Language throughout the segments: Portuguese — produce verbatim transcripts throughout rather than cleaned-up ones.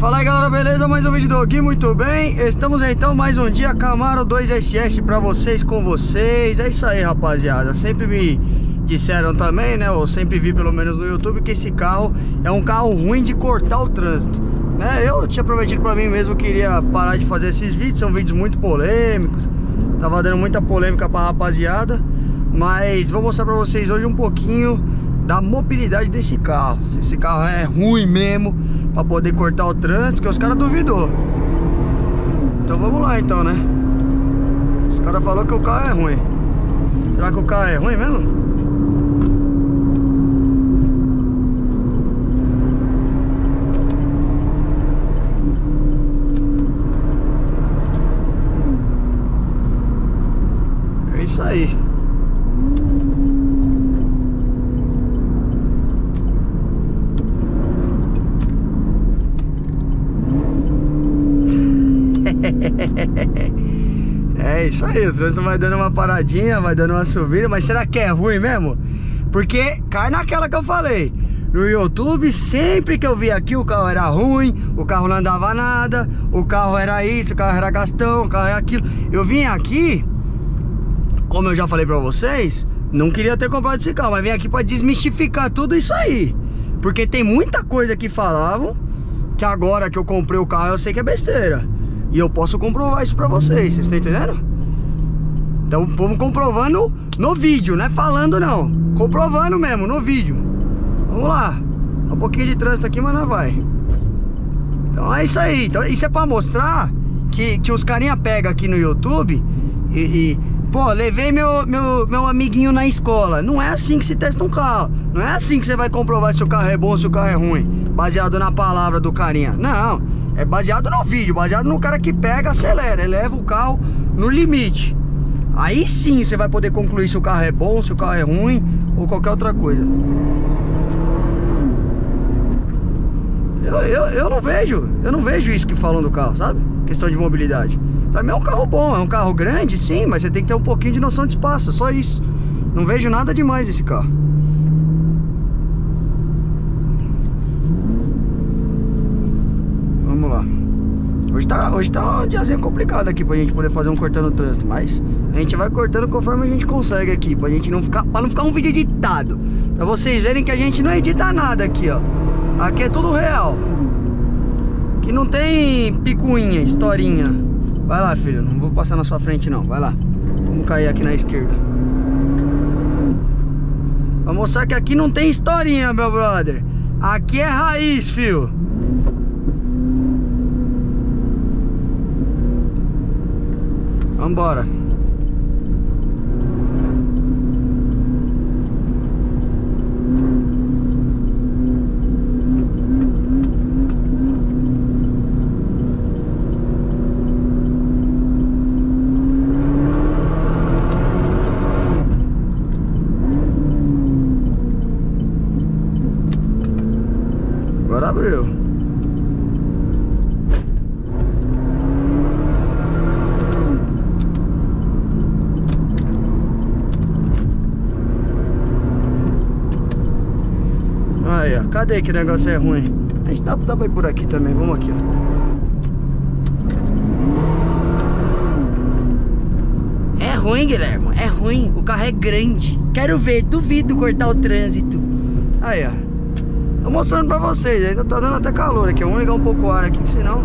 Fala aí galera, beleza? Mais um vídeo do Gui, muito bem? Estamos então mais um dia Camaro dois S S pra vocês, com vocês. É isso aí rapaziada, sempre me disseram também, né? Eu sempre vi pelo menos no YouTube que esse carro é um carro ruim de cortar o trânsito, né? Eu tinha prometido pra mim mesmo que iria parar de fazer esses vídeos, são vídeos muito polêmicos. Tava dando muita polêmica pra rapaziada, mas vou mostrar pra vocês hoje um pouquinho da mobilidade desse carro. Se esse carro é ruim mesmo pra poder cortar o trânsito, que os caras duvidou. Então vamos lá então, né? Os caras falaram que o carro é ruim. Será que o carro é ruim mesmo? É isso aí. É isso aí, o trânsito vai dando uma paradinha, vai dando uma subida, mas será que é ruim mesmo? Porque cai naquela que eu falei. No YouTube, sempre que eu vi aqui, o carro era ruim, o carro não andava nada, o carro era isso, o carro era gastão, o carro era aquilo. Eu vim aqui, como eu já falei pra vocês, não queria ter comprado esse carro, mas vim aqui pra desmistificar tudo isso aí. Porque tem muita coisa que falavam, que agora que eu comprei o carro eu sei que é besteira. E eu posso comprovar isso pra vocês, vocês estão entendendo? Então vamos comprovando no vídeo, não é falando não. Comprovando mesmo, no vídeo. Vamos lá. Um pouquinho de trânsito aqui, mas não vai. Então é isso aí. Então, isso é pra mostrar que, que os carinha pegam aqui no YouTube e, e pô, levei meu, meu, meu amiguinho na escola. Não é assim que se testa um carro. Não é assim que você vai comprovar se o carro é bom ou se o carro é ruim, baseado na palavra do carinha. Não. É baseado no vídeo, baseado no cara que pega, acelera, eleva o carro no limite. Aí sim você vai poder concluir se o carro é bom, se o carro é ruim ou qualquer outra coisa. Eu, eu, eu não vejo, eu não vejo isso que falam do carro, sabe? Questão de mobilidade. Pra mim é um carro bom, é um carro grande, sim, mas você tem que ter um pouquinho de noção de espaço, só isso. Não vejo nada demais nesse carro. Hoje tá, hoje tá um diazinho complicado aqui pra gente poder fazer um cortando o trânsito, mas a gente vai cortando conforme a gente consegue aqui, pra gente não ficar, pra não ficar um vídeo editado. Pra vocês verem que a gente não edita nada aqui, ó. Aqui é tudo real. Aqui não tem picuinha, historinha. Vai lá, filho, não vou passar na sua frente não, vai lá. Vamos cair aqui na esquerda. Pra mostrar que aqui não tem historinha, meu brother. Aqui é raiz, filho. Vambora. Agora abriu. Aí, ó. Cadê que o negócio é ruim? A gente dá, dá pra ir por aqui também, vamos aqui, ó. É ruim, Guilherme, é ruim, o carro é grande. Quero ver, duvido cortar o trânsito. Aí, ó. Tô mostrando pra vocês, ainda tá dando até calor aqui. Vamos ligar um pouco o ar aqui, que senão...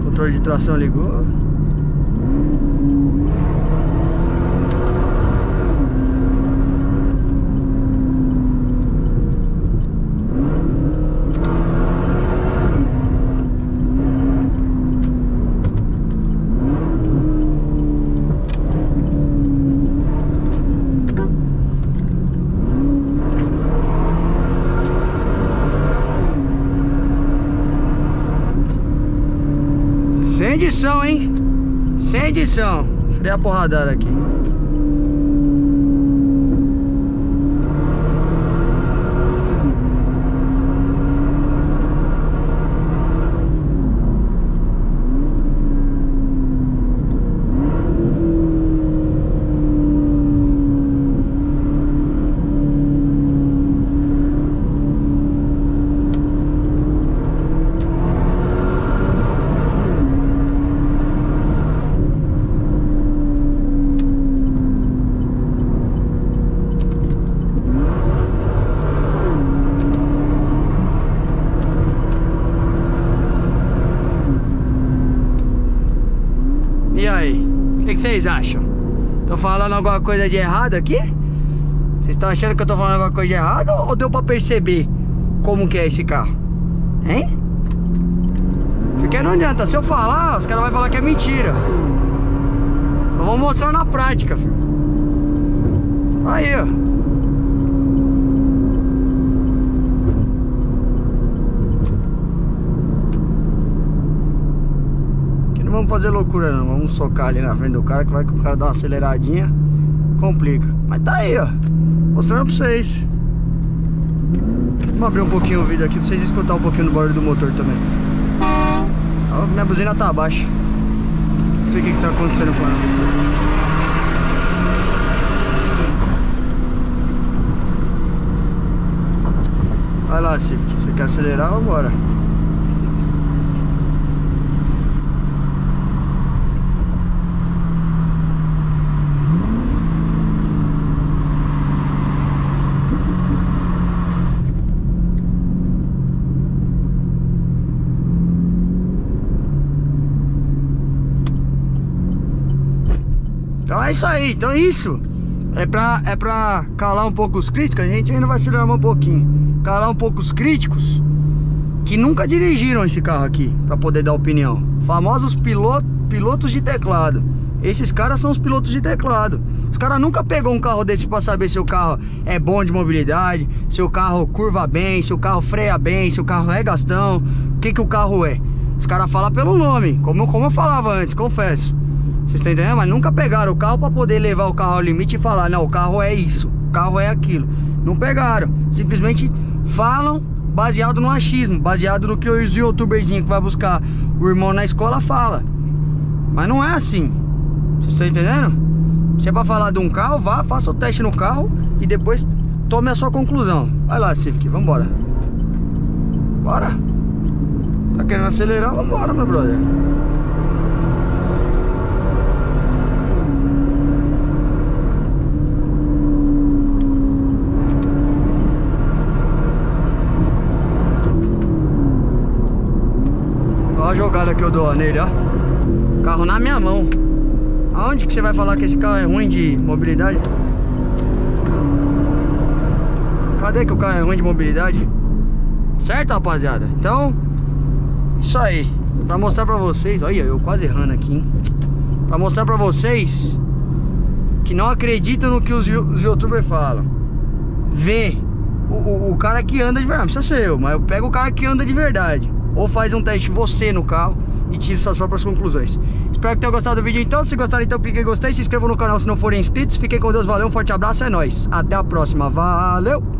O controle de tração ligou. Sem edição, hein? Sem edição. Freia a porradada aqui. que vocês acham? Tô falando alguma coisa de errado aqui? Vocês estão achando que eu tô falando alguma coisa de errado? Ou deu pra perceber como que é esse carro? Hein? Porque não adianta, se eu falar, os caras vão falar que é mentira. Eu vou mostrar na prática, filho. Aí, ó. Aqui não vamos fazer loucura, não. Vamos socar ali na frente do cara, que vai que o cara dá uma aceleradinha. Complica. Mas tá aí, ó. Mostrando pra vocês. Vamos abrir um pouquinho o vídeo aqui pra vocês escutar um pouquinho do barulho do motor também. Ó, minha buzina tá baixa. Não sei o que que tá acontecendo com ela. Vai lá, Civic. Você quer acelerar? Vambora. Então é isso aí, então é isso. É pra, é pra calar um pouco os críticos, a gente ainda vai acelerar um pouquinho. Calar um pouco os críticos que nunca dirigiram esse carro aqui, pra poder dar opinião. Famosos piloto, pilotos de teclado. Esses caras são os pilotos de teclado. Os caras nunca pegou um carro desse pra saber se o carro é bom de mobilidade, se o carro curva bem, se o carro freia bem, se o carro é gastão, o que que o carro é. Os caras falam pelo nome, como, como eu falava antes, confesso. Vocês estão entendendo? Mas nunca pegaram o carro para poder levar o carro ao limite e falar: não, o carro é isso, o carro é aquilo. Não pegaram, simplesmente falam baseado no achismo, baseado no que os youtuberzinhos que vai buscar o irmão na escola fala. Mas não é assim, vocês estão entendendo? Se é para falar de um carro, vá, faça o teste no carro e depois tome a sua conclusão. Vai lá, Civic, vambora. Bora. Tá querendo acelerar? Vambora, meu brother. Olha a jogada que eu dou nele, ó. Carro na minha mão. Aonde que você vai falar que esse carro é ruim de mobilidade? Cadê que o carro é ruim de mobilidade? Certo, rapaziada? Então, isso aí. Pra mostrar pra vocês... Olha, eu quase errando aqui, hein? Pra mostrar pra vocês que não acreditam no que os, os youtubers falam. Vê o, o, o cara que anda de verdade. Não precisa ser eu, mas eu pego o cara que anda de verdade. Ou faz um teste você no carro e tire suas próprias conclusões. Espero que tenham gostado do vídeo então. Se gostaram então, clique em gostei, se inscrevam no canal se não forem inscritos. Fiquem com Deus, valeu, um forte abraço, é nóis. Até a próxima, valeu!